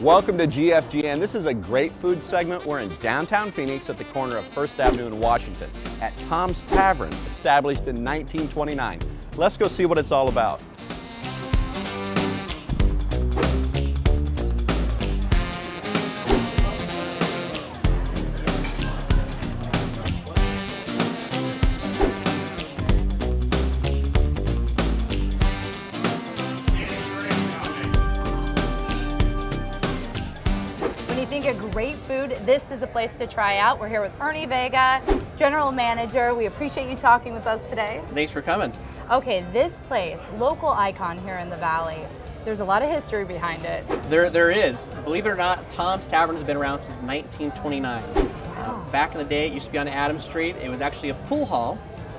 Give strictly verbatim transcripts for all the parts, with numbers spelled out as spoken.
Welcome to G F G N. This is a great food segment. We're in downtown Phoenix at the corner of first avenue and Washington at Tom's Tavern, established in nineteen twenty-nine. Let's go see what it's all about. A great food. This is a place to try out. We're here with Ernie Vega, General Manager. We appreciate you talking with us today. Thanks for coming. Okay, this place, local icon here in the valley. There's a lot of history behind it. There, there is. Believe it or not, Tom's Tavern has been around since nineteen twenty-nine. Wow. Uh, back in the day, it used to be on Adams Street. It was actually a pool hall.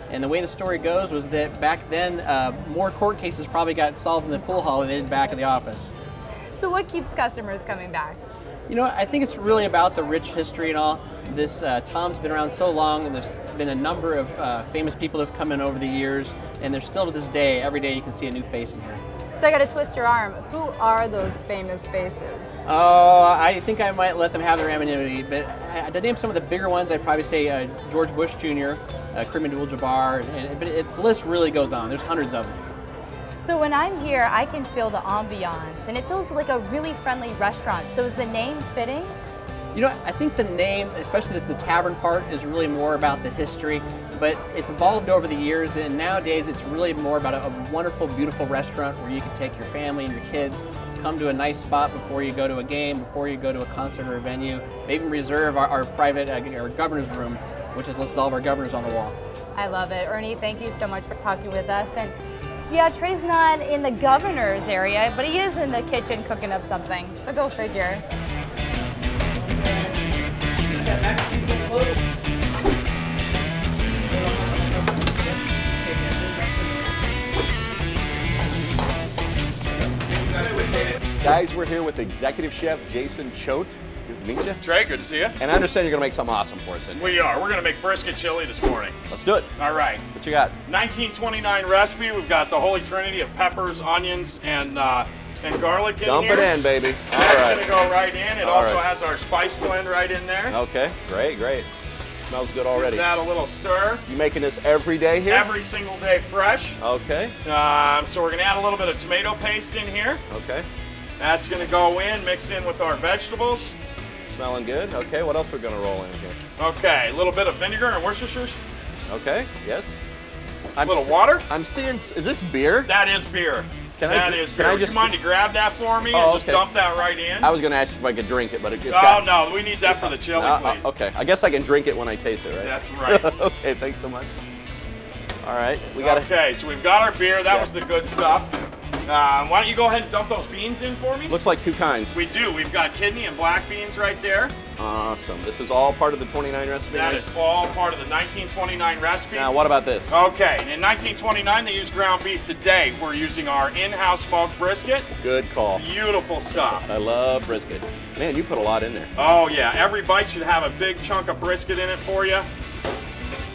And the way the story goes was that back then, uh, more court cases probably got solved in the pool hall than they did back in the office. So what keeps customers coming back? You know, I think it's really about the rich history and all. This uh, Tom's been around so long, and there's been a number of uh, famous people that have come in over the years, and there's still to this day, every day you can see a new face in here. So I got to twist your arm. Who are those famous faces? Oh, uh, I think I might let them have their anonymity, but I, to name some of the bigger ones, I'd probably say uh, George Bush Junior, uh, Kareem Abdul-Jabbar, and, but it, the list really goes on. There's hundreds of them. So when I'm here, I can feel the ambiance, and it feels like a really friendly restaurant. So is the name fitting? You know, I think the name, especially the, the tavern part, is really more about the history, but it's evolved over the years, and nowadays it's really more about a, a wonderful, beautiful restaurant where you can take your family and your kids, come to a nice spot before you go to a game, before you go to a concert or a venue, maybe reserve our, our private, uh, our governor's room, which is lists all of our governors on the wall. I love it. Ernie, thank you so much for talking with us. And yeah, Trey's not in the governor's area, but he is in the kitchen cooking up something. So go figure. Guys, we're here with Executive Chef Jason Choate. Good to meet you. Trey, good to see you. And I understand you're going to make something awesome for us. We are. We're going to make brisket chili this morning. Let's do it. All right. What you got? nineteen twenty-nine recipe. We've got the holy trinity of peppers, onions, and uh, and garlic in here. Dump it in, baby. All right. That's going to go right in. It also has our spice blend right in there. Okay. Great, great. Smells good already. Give that a little stir. You making this every day here? Every single day fresh. Okay. Um, so we're going to add a little bit of tomato paste in here. Okay. That's going to go in, mixed in with our vegetables. Smelling good. Okay, what else we're gonna roll in here? Okay, a little bit of vinegar and Worcestershire. Okay, yes. A little see, water. I'm seeing, is this beer? That is beer. Can that I, is can beer. I Would just, you mind to grab that for me oh, and just okay. dump that right in? I was gonna ask if I could drink it, but it, it's Oh got, no, we need that for the chili, uh, please. Uh, okay, I guess I can drink it when I taste it, right? That's right. Okay, thanks so much. All right, we got it. Okay, so we've got our beer. That yeah. was the good stuff. Uh, why don't you go ahead and dump those beans in for me? Looks like two kinds. We do. We've got kidney and black beans right there. Awesome. This is all part of the twenty-nine recipe? That right? is all part of the nineteen twenty-nine recipe. Now, what about this? Okay. In nineteen twenty-nine, they used ground beef. Today, we're using our in-house smoked brisket. Good call. Beautiful stuff. I love brisket. Man, you put a lot in there. Oh, yeah. Every bite should have a big chunk of brisket in it for you.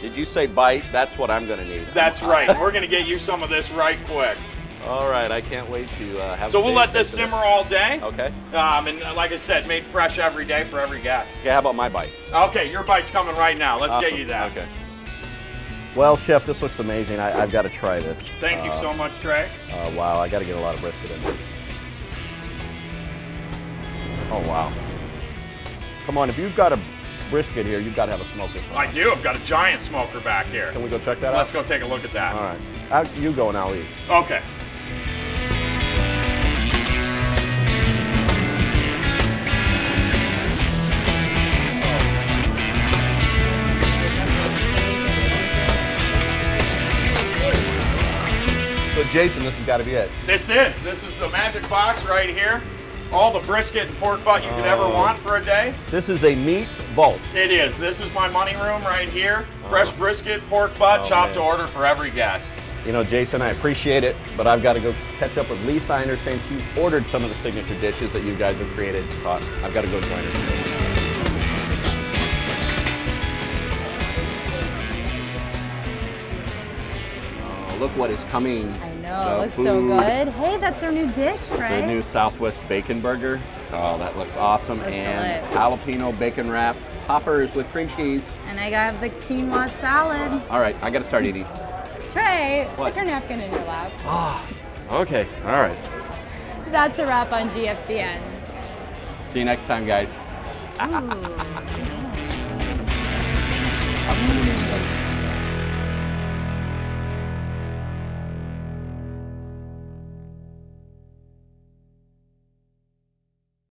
Did you say bite? That's what I'm going to need. That's right. We're going to get you some of this right quick. All right, I can't wait to uh, have. So we'll let this simmer all day. Okay. Um, and like I said, made fresh every day for every guest. Okay, how about my bite? Okay, your bite's coming right now. Let's awesome. get you that. Okay. Well, Chef, this looks amazing. I, I've got to try this. Thank uh, you so much, Trey. Uh, wow, I got to get a lot of brisket in there. Oh wow! Come on, if you've got a brisket here, you've got to have a smoker. I do. I've got a giant smoker back here. Can we go check that out? Let's go take a look at that. All right. I'll, you go and I'll eat. Okay. So Jason, this has got to be it. This is. This is the magic box right here. All the brisket and pork butt you could uh, ever want for a day. This is a meat vault. It is. This is my money room right here. Fresh uh, brisket, pork butt, oh, chopped man. to order for every guest. You know, Jason, I appreciate it, but I've got to go catch up with Lisa. I understand she's ordered some of the signature dishes that you guys have created. Uh, I've got to go join her. Look what is coming. I know, it looks so good. Hey, that's their new dish, right? The new Southwest Bacon Burger. Oh, that looks awesome. Looks and delicious. Jalapeno bacon wrap poppers with cream cheese. And I got the quinoa salad. All right, I got to start eating. Trey, what? Put your napkin in your lap. Ah, oh, okay, all right. That's a wrap on G F G N. See you next time, guys. Ooh.